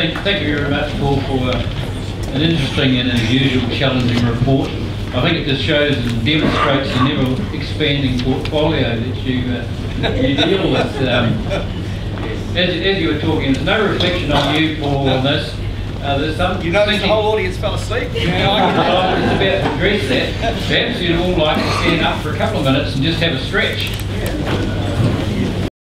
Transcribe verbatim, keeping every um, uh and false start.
Thank, thank you very much, Paul, for uh, an interesting and unusual challenging report. I think it just shows and demonstrates the never expanding portfolio that you, uh, you deal with. Um, as, as you were talking, there's no reflection on you, Paul, on this. Uh, there's some you noticed the whole audience fell asleep? Yeah, I was about to address that. Perhaps you'd all like to stand up for a couple of minutes and just have a stretch. Yeah.